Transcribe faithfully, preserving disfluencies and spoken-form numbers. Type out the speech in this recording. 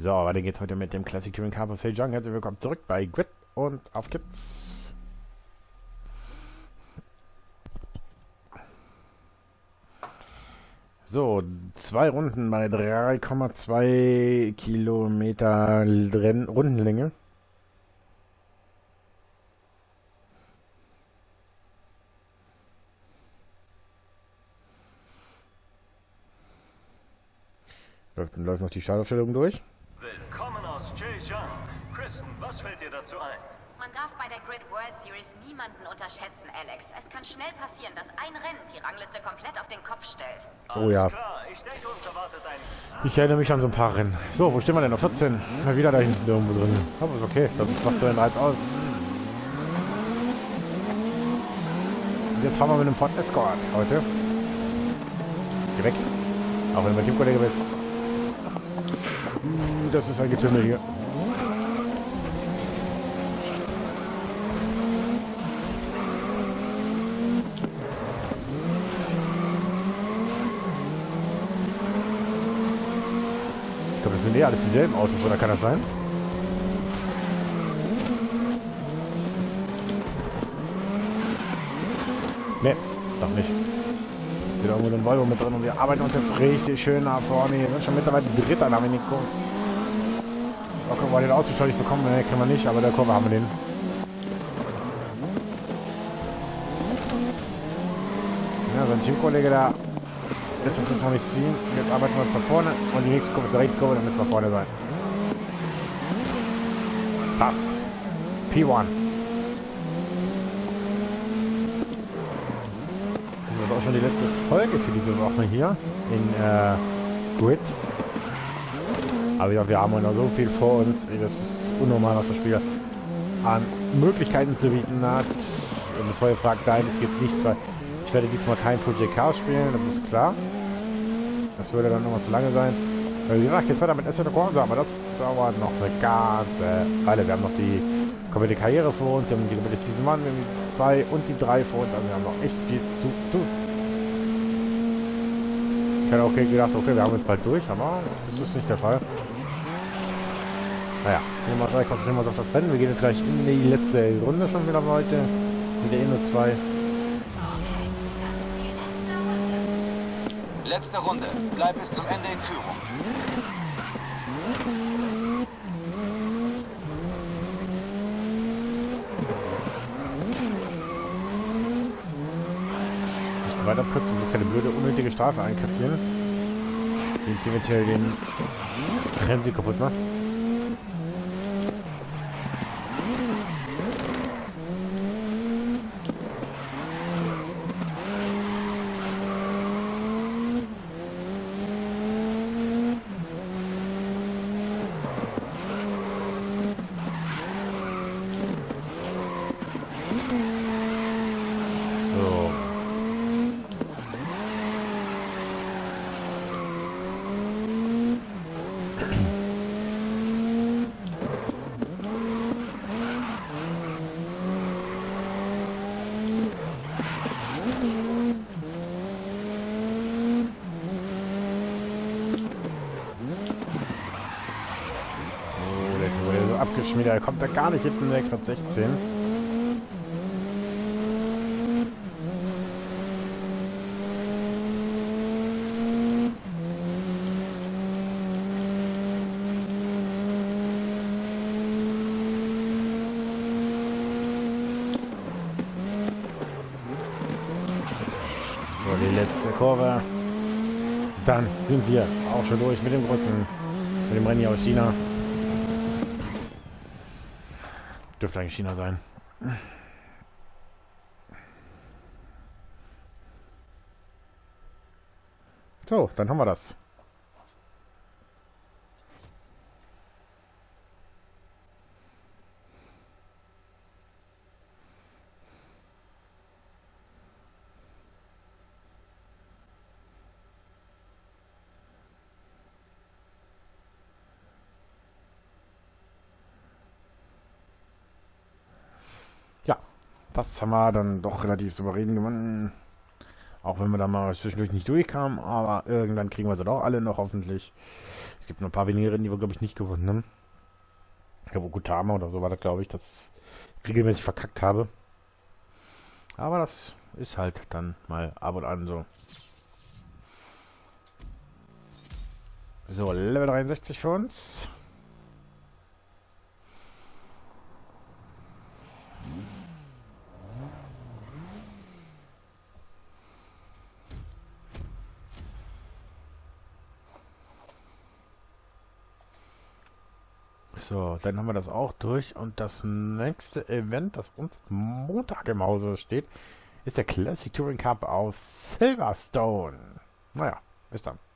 So, weiter geht's heute mit dem Classic Touring Cup Zhejiang. Herzlich willkommen zurück bei Grid und auf geht's. So, zwei Runden bei drei Komma zwei Kilometer Rundenlänge. Läuft, läuft noch die Startaufstellung durch. Willkommen aus Zhejiang. Kristen, was fällt dir dazu ein? Man darf bei der Grid World Series niemanden unterschätzen, Alex. Es kann schnell passieren, dass ein Rennen die Rangliste komplett auf den Kopf stellt. Oh ja. Ich denke, uns erwartet ein... Ich erinnere mich an so ein paar Rennen. So, wo stehen wir denn? Auf vierzehn. Mal wieder da hinten irgendwo drin. Aber ist okay, das macht so einen Reiz aus. Und jetzt fahren wir mit einem Ford Escort heute. Geh weg. Auch wenn du mein Teamkollege bist. Das ist ein Getümmel hier. Ich glaube, das sind eher alles dieselben Autos, oder kann das sein? Ne, doch nicht. Da irgendwo so ein Volvo mit drin und wir arbeiten uns jetzt richtig schön nach vorne. Wir sind schon mittlerweile Dritter, da haben wir nicht geguckt. Da können wir den ausgeschaltet bekommen, ne, können wir nicht, aber der Kurve haben wir den. Ja, so ein Teamkollege da lässt uns das noch nicht ziehen. Jetzt arbeiten wir uns nach vorne und die nächste Kurve ist die Rechtskurve, dann müssen wir vorne sein. Pass. P eins. Das war auch schon die letzte Folge für diese Woche hier in äh, Grid. Aber ja, wir haben noch so viel vor uns. Das ist unnormal, was das Spiel an Möglichkeiten zu bieten hat. Und das vorher fragt, nein, es gibt nicht, weil ich werde diesmal kein Project Cars spielen, das ist klar. Das würde dann nochmal zu lange sein. Wie gesagt, jetzt weiter mit S und Corsa, aber das ist aber noch eine ganze Weile. Wir haben noch die komplette Karriere vor uns, wir haben die komplette Season eins, wir haben die zwei und die drei vor uns, also wir haben noch echt viel zu tun. Ich hätte auch gedacht, okay, wir haben jetzt bald durch, aber das ist nicht der Fall. Naja, Nummer drei konzentrieren wir uns auf das Rennen. Wir gehen jetzt gleich in die letzte Runde schon wieder heute. In der E-Nur zwei. Letzte Runde. Bleib bis zum Ende in Führung. Weiter abkürzen, um das keine blöde, unnötige Strafe einkassieren, die uns eventuell den Rennsee kaputt macht. Wieder, er kommt da gar nicht hinten weg, hat sechzehn. So, die letzte Kurve. Dann sind wir auch schon durch mit dem großen, mit dem Rennen hier aus China. Dürfte eigentlich China sein. So, dann haben wir das. Das haben wir dann doch relativ souverän gewonnen. Auch wenn wir da mal zwischendurch nicht durchkamen, aber irgendwann kriegen wir sie doch alle noch hoffentlich. Es gibt noch ein paar wenige Rennen, die wir, glaube ich, nicht gewonnen haben. Ich glaube, Okutama oder so war das, glaube ich, das ich regelmäßig verkackt habe. Aber das ist halt dann mal ab und an so. So, Level dreiundsechzig für uns. So, dann haben wir das auch durch und das nächste Event, das uns Montag im Hause steht, ist der Classic Touring Cup aus Silverstone. Naja, bis dann.